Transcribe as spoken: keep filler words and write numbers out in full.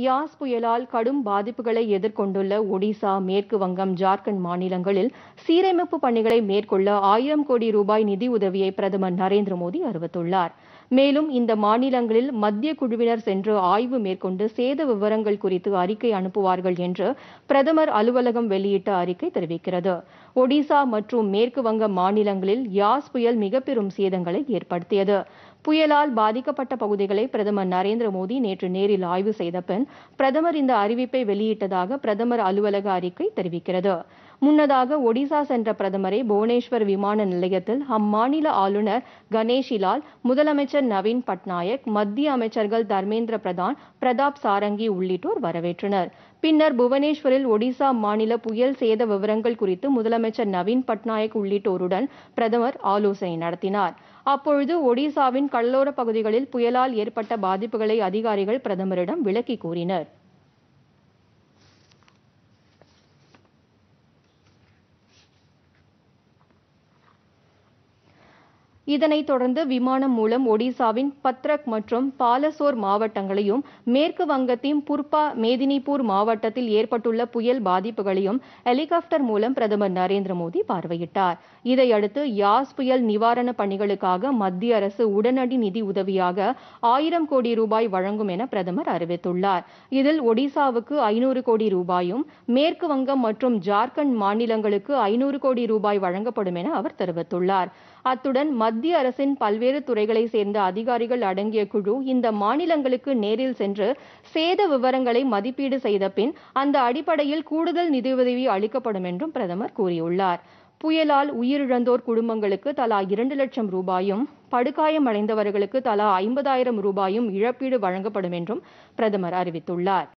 यास पुयलाल कडुम बाधिप्पुगळै एदिर्कोंडुள்ள ओडिशा मेற்கு वंगम झारखंड मानिलंगळिल सीरैमिप्पु पणिगळै मेற்கொள்ள आयिरम कोडी रूपाय निधि उदवियै प्रदमर नरेंद्र मोदी அறிவித்துள்ளார். மேலும் இந்த மாநிலங்களில் மத்திய குழுவினர் சென்று ஆய்வு மேற்கொண்டு சேத விவரங்கள் குறித்து அறிக்கை அனுப்புவார்கள் என்று பிரதமர் அலுவலகம் வெளியிட்ட அறிக்கை தெரிவிக்கிறது. ஒடிசா மற்றும் மேற்கு வங்க மாநிலங்களில் யாஸ் புயல் மிகப்பெரும் சேதங்களை ஏற்படுத்தியது. புயலால் பாதிக்கப்பட்ட பகுதிகளை பிரதமர் நரேந்திர மோடி நேற்று நேரில் ஆய்வு செய்த பின் பிரதமர் இந்த அறிவிப்பை வெளியிட்டதாக பிரதமர் அலுவலக அறிக்கை தெரிவிக்கிறது. முன்னதாக ஒடிசா சென்ற பிரதமரை புவனேஸ்வர் விமான நிலையத்தில் அம்மாநில ஆளுநர் கணேஷிலால், முதலமைச்சர் நவீன் பட்னாயக், மத்திய அமைச்சர்கள் தர்மேந்திர பிரதான், பிரதாப் சாரங்கி உள்ளிட்டோர் வரவேற்றனர். பின்னர் புவனேஸ்வரில் ஒடிசா மாநில புயல் சேத விவரங்கள் குறித்து முதலமைச்சர் நவீன் பட்னாயக் உள்ளிட்டோருடன் பிரதமர் ஆலோசனை நடத்தினார். அப்பொழுது ஒடிசாவின் கடலோர பகுதிகளில் புயலால் ஏற்பட்ட பாதிப்புகளை அதிகாரிகள் பிரதமரிடம் விளக்கி கூறினர். இதனைத் தொடர்ந்து விமானம் மூலம் ஒடிசாவின் பத்ரக் மற்றும் பாலசோர் மாவட்டங்களையும் மேற்கு வங்கத்தின் புர்பா மேதினிபூர் மாவட்டத்தில் ஏற்பட்டுள்ள புயல் பாதிப்புகளையும் ஹெலிகாப்டர் மூலம் பிரதமர் நரேந்திர மோடி பார்வையிட்டார். இதையடுத்து யாஸ் புயல் நிவாரண பணிகளுக்காக மத்திய அரசு உடனடி நிதி உதவியாக ஆயிரம் கோடி ரூபாய் வழங்கும் என பிரதமர் அறிவித்துள்ளார். இதில் ஒடிசாவுக்கு ஐநூறு கோடி ரூபாயும் மேற்கு வங்கம் மற்றும் ஜார்க்கண்ட் மாநிலங்களுக்கு ஐநூறு கோடி ரூபாய் வழங்கப்படும் என அவர் தெரிவித்துள்ளார். அத்துடன் மத்திய அரசின் பல்வேறு துறைகளை சேர்ந்த அதிகாரிகள் அடங்கிய குழு இந்த மாநிலங்களுக்கு நேரில் சென்று சேத விவரங்களை மதிப்பீடு செய்த பின் அந்த அடிப்படையில் கூடுதல் நிதியுதவி அளிக்கப்படும் என்றும் பிரதமர் கூறியுள்ளார். புயலால் உயிரிழந்தோர் குடும்பங்களுக்கு தலா இரண்டு லட்சம் ரூபாயும் படுகாயமடைந்தவர்களுக்கு தலா ஐம்பதாயிரம் ரூபாயும் இழப்பீடு வழங்கப்படும் என்றும் பிரதமர் அறிவித்துள்ளார்.